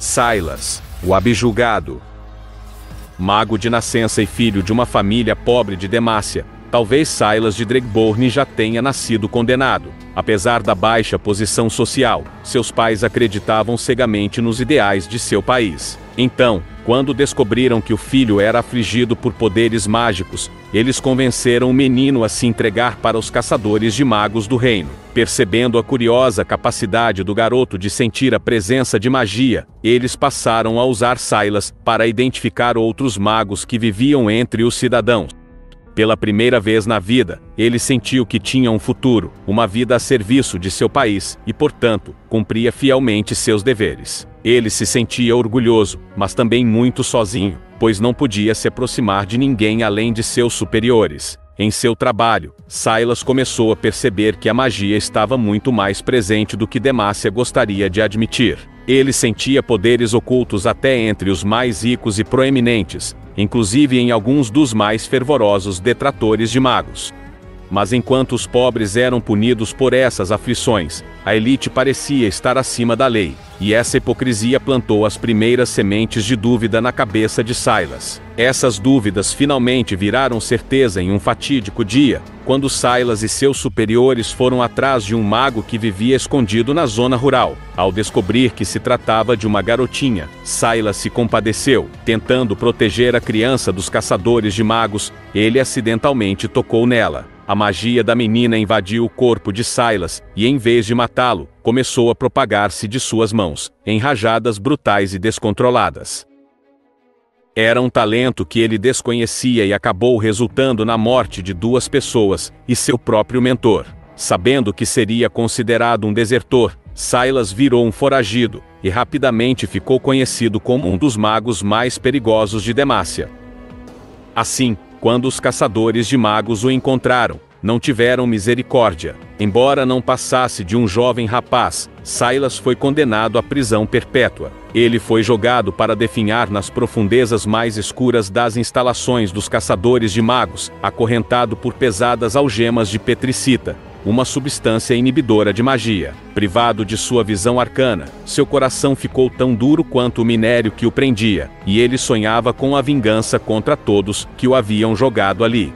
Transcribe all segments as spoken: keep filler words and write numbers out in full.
Sylas, o abjugado. Mago de nascença e filho de uma família pobre de Demácia, talvez Sylas de Dregborn já tenha nascido condenado. Apesar da baixa posição social, seus pais acreditavam cegamente nos ideais de seu país. Então, quando descobriram que o filho era afligido por poderes mágicos, eles convenceram o menino a se entregar para os caçadores de magos do reino. Percebendo a curiosa capacidade do garoto de sentir a presença de magia, eles passaram a usar Sylas para identificar outros magos que viviam entre os cidadãos. Pela primeira vez na vida, ele sentiu que tinha um futuro, uma vida a serviço de seu país, e portanto, cumpria fielmente seus deveres. Ele se sentia orgulhoso, mas também muito sozinho, pois não podia se aproximar de ninguém além de seus superiores. Em seu trabalho, Sylas começou a perceber que a magia estava muito mais presente do que Demácia gostaria de admitir. Ele sentia poderes ocultos até entre os mais ricos e proeminentes, inclusive em alguns dos mais fervorosos detratores de magos. Mas enquanto os pobres eram punidos por essas aflições, a elite parecia estar acima da lei, e essa hipocrisia plantou as primeiras sementes de dúvida na cabeça de Sylas. Essas dúvidas finalmente viraram certeza em um fatídico dia, quando Sylas e seus superiores foram atrás de um mago que vivia escondido na zona rural. Ao descobrir que se tratava de uma garotinha, Sylas se compadeceu. Tentando proteger a criança dos caçadores de magos, ele acidentalmente tocou nela. A magia da menina invadiu o corpo de Sylas, e em vez de matá-lo, começou a propagar-se de suas mãos, em rajadas brutais e descontroladas. Era um talento que ele desconhecia e acabou resultando na morte de duas pessoas, e seu próprio mentor. Sabendo que seria considerado um desertor, Sylas virou um foragido, e rapidamente ficou conhecido como um dos magos mais perigosos de Demácia. Assim, quando os caçadores de magos o encontraram, não tiveram misericórdia. Embora não passasse de um jovem rapaz, Sylas foi condenado à prisão perpétua. Ele foi jogado para definhar nas profundezas mais escuras das instalações dos caçadores de magos, acorrentado por pesadas algemas de petricita, uma substância inibidora de magia. Privado de sua visão arcana, seu coração ficou tão duro quanto o minério que o prendia, e ele sonhava com a vingança contra todos que o haviam jogado ali.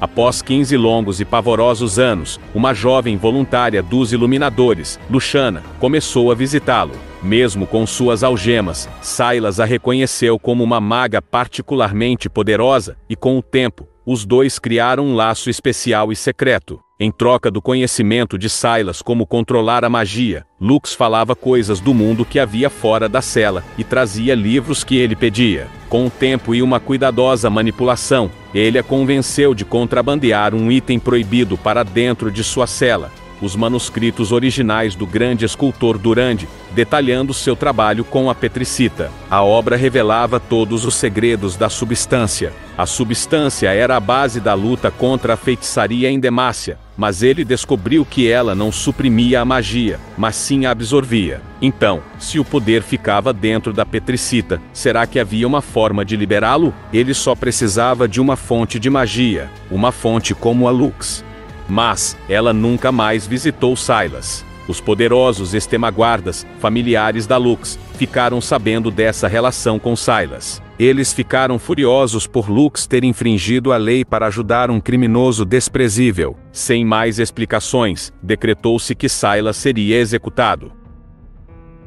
Após quinze longos e pavorosos anos, uma jovem voluntária dos Iluminadores, Luxana, começou a visitá-lo. Mesmo com suas algemas, Sylas a reconheceu como uma maga particularmente poderosa, e com o tempo, os dois criaram um laço especial e secreto. Em troca do conhecimento de Sylas como controlar a magia, Lux falava coisas do mundo que havia fora da cela, e trazia livros que ele pedia. Com o tempo e uma cuidadosa manipulação, ele a convenceu de contrabandear um item proibido para dentro de sua cela, os manuscritos originais do grande escultor Durand, detalhando seu trabalho com a petricita. A obra revelava todos os segredos da substância. A substância era a base da luta contra a feitiçaria em Demácia, mas ele descobriu que ela não suprimia a magia, mas sim a absorvia. Então, se o poder ficava dentro da petricita, será que havia uma forma de liberá-lo? Ele só precisava de uma fonte de magia, uma fonte como a Lux. Mas ela nunca mais visitou Sylas. Os poderosos Estemaguardas, familiares da Lux, ficaram sabendo dessa relação com Sylas. Eles ficaram furiosos por Lux ter infringido a lei para ajudar um criminoso desprezível. Sem mais explicações, decretou-se que Sylas seria executado.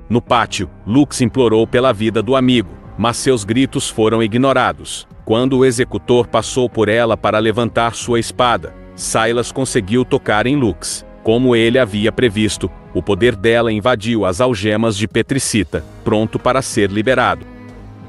No pátio, Lux implorou pela vida do amigo, mas seus gritos foram ignorados. Quando o executor passou por ela para levantar sua espada, Sylas conseguiu tocar em Lux. Como ele havia previsto, o poder dela invadiu as algemas de petricita, pronto para ser liberado.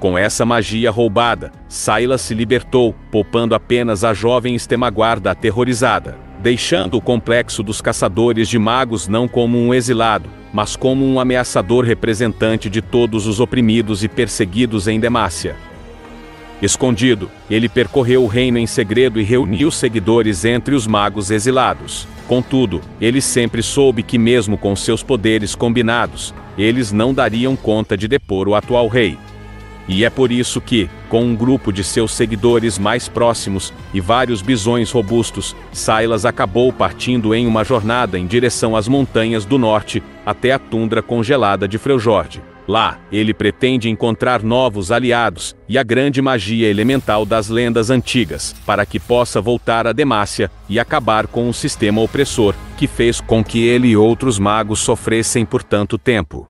Com essa magia roubada, Sylas se libertou, poupando apenas a jovem Estemaguarda aterrorizada, deixando o complexo dos caçadores de magos não como um exilado, mas como um ameaçador representante de todos os oprimidos e perseguidos em Demácia. Escondido, ele percorreu o reino em segredo e reuniu seguidores entre os magos exilados. Contudo, ele sempre soube que mesmo com seus poderes combinados, eles não dariam conta de depor o atual rei. E é por isso que, com um grupo de seus seguidores mais próximos, e vários bisões robustos, Sylas acabou partindo em uma jornada em direção às montanhas do norte, até a tundra congelada de Freljord. Lá, ele pretende encontrar novos aliados, e a grande magia elemental das lendas antigas, para que possa voltar a Demácia, e acabar com o sistema opressor, que fez com que ele e outros magos sofressem por tanto tempo.